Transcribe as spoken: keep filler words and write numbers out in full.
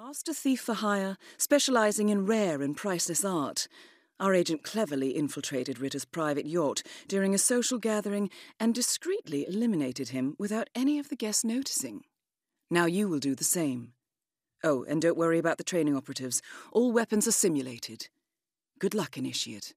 Master thief for hire, specializing in rare and priceless art. Our agent cleverly infiltrated Ritter's private yacht during a social gathering and discreetly eliminated him without any of the guests noticing. Now you will do the same. Oh, and don't worry about the training operatives. All weapons are simulated. Good luck, initiate.